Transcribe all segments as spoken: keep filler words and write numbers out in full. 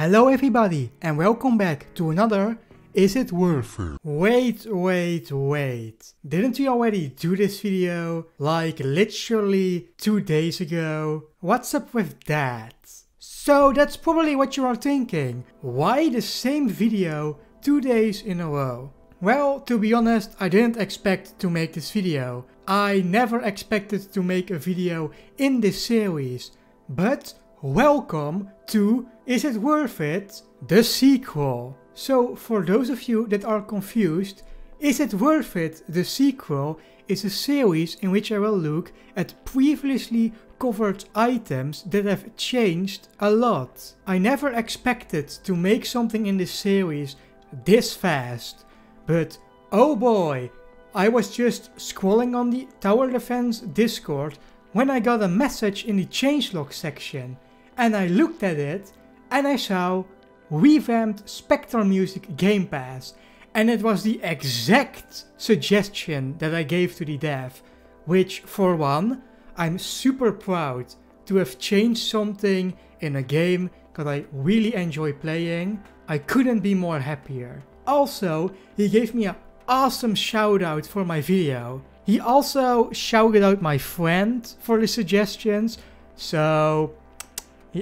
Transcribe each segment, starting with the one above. Hello everybody and welcome back to another Is It Worth It? Wait, wait, wait. Didn't we already do this video like literally two days ago? What's up with that? So that's probably what you are thinking. Why the same video two days in a row? Well, to be honest, I didn't expect to make this video. I never expected to make a video in this series. But welcome to Is It Worth It? The Sequel. So for those of you that are confused, Is It Worth It? The Sequel is a series in which I will look at previously covered items that have changed a lot. I never expected to make something in this series this fast. But oh boy, I was just scrolling on the Tower Defense Discord when I got a message in the changelog section, and I looked at it and I saw revamped Spectre music Game Pass, and it was the exact suggestion that I gave to the dev, which for one, I'm super proud to have changed something in a game that I really enjoy playing. I couldn't be more happier. Also, he gave me an awesome shout out for my video. He also shouted out my friend for the suggestions. So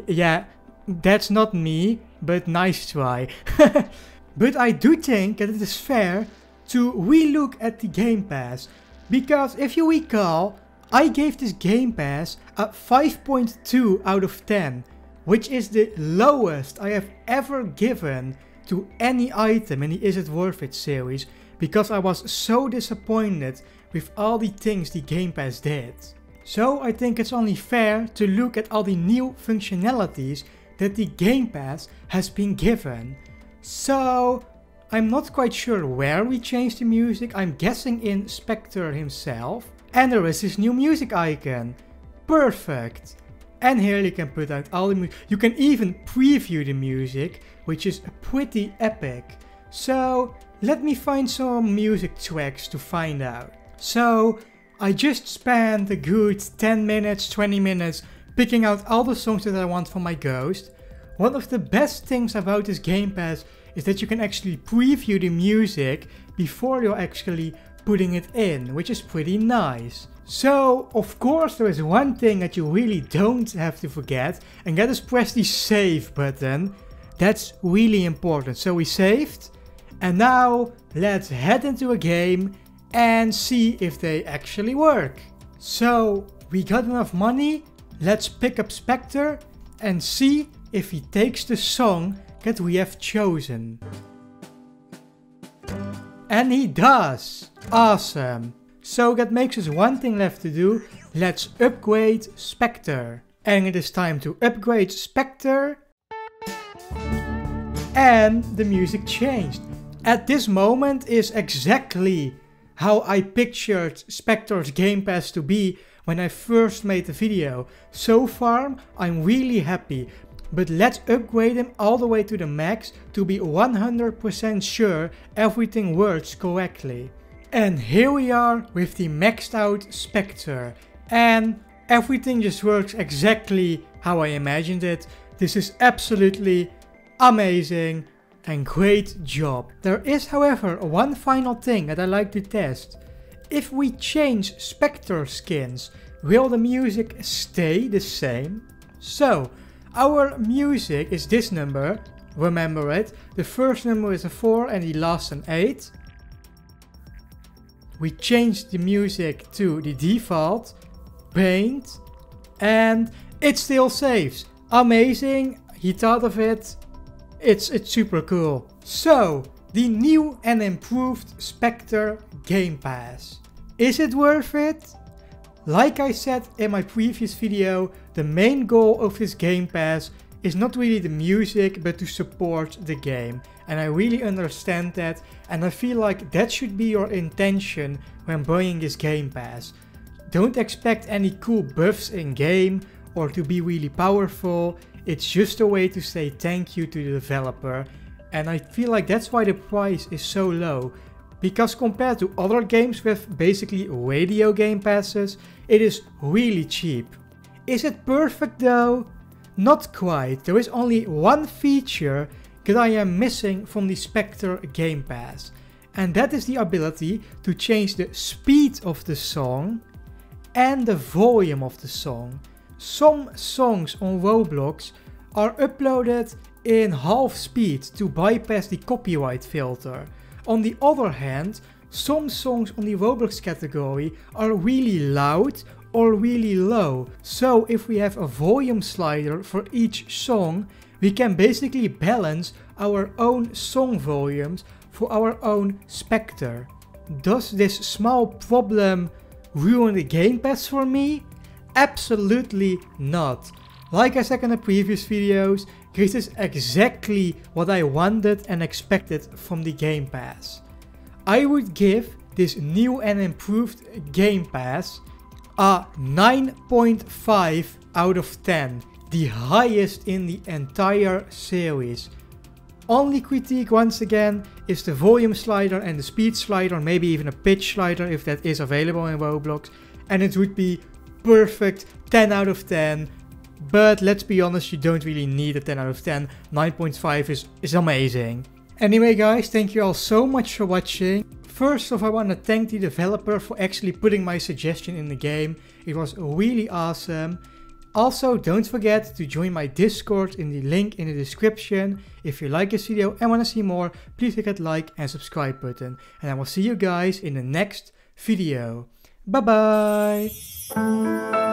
yeah, that's not me, but nice try. But I do think that it is fair to relook at the Game Pass, because if you recall, I gave this Game Pass a five point two out of ten, which is the lowest I have ever given to any item in the Is It Worth It series, because I was so disappointed with all the things the Game Pass did. So I think it's only fair to look at all the new functionalities that the Game Pass has been given. So I'm not quite sure where we changed the music. I'm guessing in Spectre himself. And there is this new music icon. Perfect. And here you can put out all the music. You can even preview the music, which is pretty epic. So let me find some music tracks to find out. So I just spent a good ten minutes, twenty minutes picking out all the songs that I want for my ghost. One of the best things about this Game Pass is that you can actually preview the music before you're actually putting it in, which is pretty nice. So, of course, there is one thing that you really don't have to forget, and that is press the save button. That's really important. So we saved, and now let's head into a game and see if they actually work. So we got enough money. Let's pick up Spectre and see if he takes the song that we have chosen. And he does! Awesome! So that makes us one thing left to do. Let's upgrade Spectre. And it is time to upgrade Spectre. And the music changed. At this moment is exactly how I pictured Spectre's Game Pass to be when I first made the video. So far, I'm really happy. But let's upgrade him all the way to the max to be one hundred percent sure everything works correctly. And here we are with the maxed out Spectre. And everything just works exactly how I imagined it. This is absolutely amazing and great job. There is, however, one final thing that I like to test. If we change Spectre skins, will the music stay the same? So, our music is this number, remember it. The first number is a four and the last an eight. We changed the music to the default, paint, and it still saves. Amazing, he thought of it. It's, it's super cool. So, the new and improved Spectre Game Pass. Is it worth it? Like I said in my previous video, the main goal of this Game Pass is not really the music, but to support the game. And I really understand that, and I feel like that should be your intention when buying this Game Pass. Don't expect any cool buffs in game or to be really powerful. It's just a way to say thank you to the developer. And I feel like that's why the price is so low. Because compared to other games with basically radio game passes, it is really cheap. Is it perfect though? Not quite. There is only one feature that I am missing from the Spectre Game Pass, and that is the ability to change the speed of the song and the volume of the song. Some songs on Roblox are uploaded in half speed to bypass the copyright filter. On the other hand, some songs on the Roblox category are really loud or really low. So if we have a volume slider for each song, we can basically balance our own song volumes for our own Spectre. Does this small problem ruin the Game Pass for me? Absolutely not. Like I said in the previous videos, this is exactly what I wanted and expected from the Game Pass. I would give this new and improved Game Pass a nine point five out of ten, the highest in the entire series. Only critique once again is the volume slider and the speed slider, maybe even a pitch slider if that is available in Roblox, and it would be perfect ten out of ten. But let's be honest, you don't really need a ten out of ten. nine point five is, is amazing. Anyway guys, thank you all so much for watching. First off, I want to thank the developer for actually putting my suggestion in the game. It was really awesome. Also, don't forget to join my Discord in the link in the description. If you like this video and want to see more, please hit that like and subscribe button. And I will see you guys in the next video. Bye bye!